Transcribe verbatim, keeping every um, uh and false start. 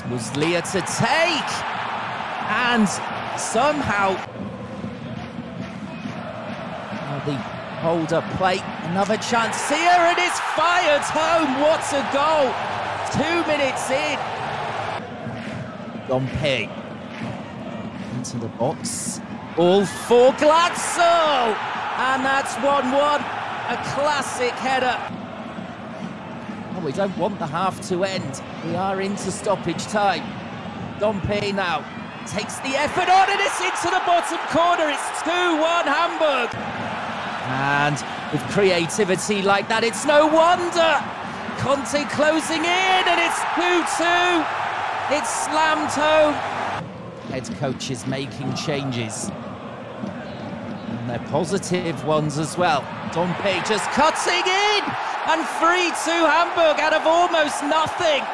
It was Lea to take, and somehow oh, the holder plate, another chance here, and it's fired home. What a goal! Two minutes in. Dompé into the box, all for Glatzel, and that's one one. A classic header. We don't want the half to end. We are into stoppage time. Dompé now takes the effort on, and it's into the bottom corner. It's two one Hamburg. And with creativity like that, it's no wonder. Conte closing in, and it's two two. It's slammed home. Head coach is making changes. And they're positive ones as well. Dompé just cutting in. And three two Hamburg out of almost nothing.